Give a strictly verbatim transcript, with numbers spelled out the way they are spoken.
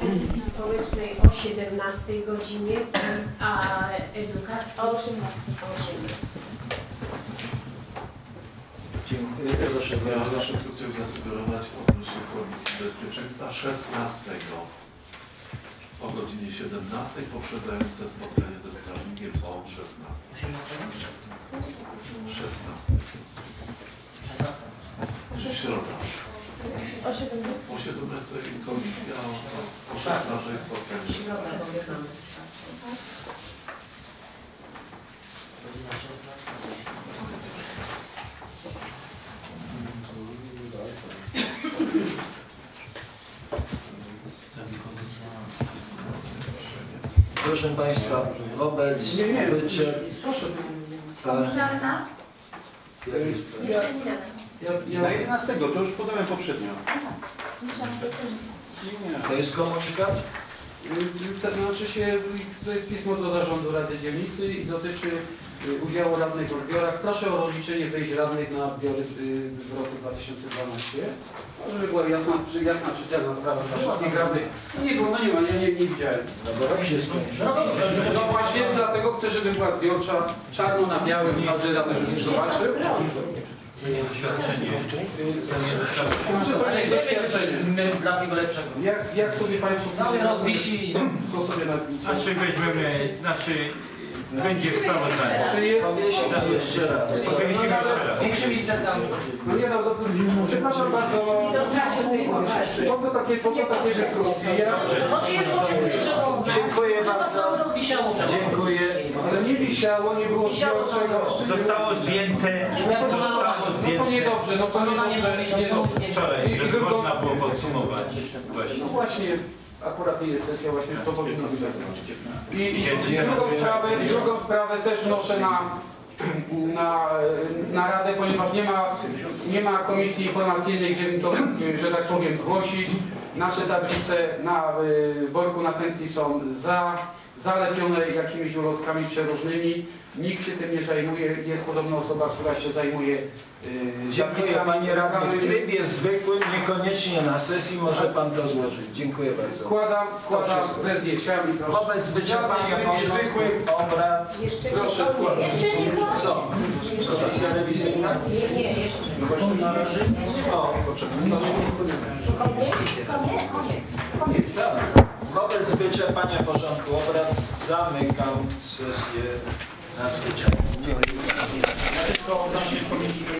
Polityki Społecznej o siedemnastej godzinie, a edukacji o osiemnastej. Dziękuję. Proszę, ja nasze krótko zasugerować odnośnie Komisji Bezpieczeństwa szesnastego o godzinie siedemnastej, poprzedzające spotkanie ze strażnikiem o szesnastej. szesnastej. Czyli środa. O siedemnastej komisja, o szesnastej spotkanie. Proszę Państwa, wobec wyczerpania. Proszę. Ja, ja... Na jedenastego, to już podałem poprzednio. To jest komunikat? To znaczy się, to jest pismo do Zarządu Rady Dzielnicy i dotyczy udziału radnych w odbiorach. Proszę o rozliczenie wyjść radnych na odbiory w roku dwa tysiące dwunastym. Żeby była jasna, jasna czytelna sprawa dla wszystkich radnych. No nie było, no nie ma, ja nie, nie widziałem. No się skończy. No właśnie dlatego chcę, żeby była zbiorcza, czarno na białym, każdy radny, żeby zobaczył. Nie doświadczenie. Może to nie doświadczenie jest dla tego lepszego. Jak, jak sobie Państwo sobie rozwisi, to sobie nadmicie. Znaczy weźmiemy, znaczy będzie sprawozdanie. Czy jest? Jeszcze raz. Większymi literkami. No nie, no przepraszam bardzo. Po co takie, po co takie dyskusje? Dziękuję bardzo. Dziękuję. Ale nie wisiało, nie było wziączego. Zostało zdjęte. No to niedobrze, no to niedobrze. Wczoraj, żeby można było podsumować. No właśnie, akurat nie jest sesja, właśnie to powinno być sesja. I drugą sprawę też wnoszę na, na, na radę, ponieważ nie ma, nie ma komisji informacyjnej, gdzie mi to, że tak powiem, zgłosić. Nasze tablice na Borku Napętli są za, zalepione jakimiś ulotkami przeróżnymi. Nikt się tym nie zajmuje. Jest podobna osoba, która się zajmuje. Dziękuję Panie Radny. W trybie zwykłym, niekoniecznie na sesji, może Pan to złożyć. Dziękuję bardzo. Składam, składam ze zdjęciami. Wobec wyczerpania porządku obrad. Proszę składać. Co? Komisja rewizyjna? Nie, nie, jeszcze. No właśnie na razie? O, poczekaj. Koniec. Wobec wyczerpania porządku obrad zamykam sesję nadzwyczajną. Dziękuję.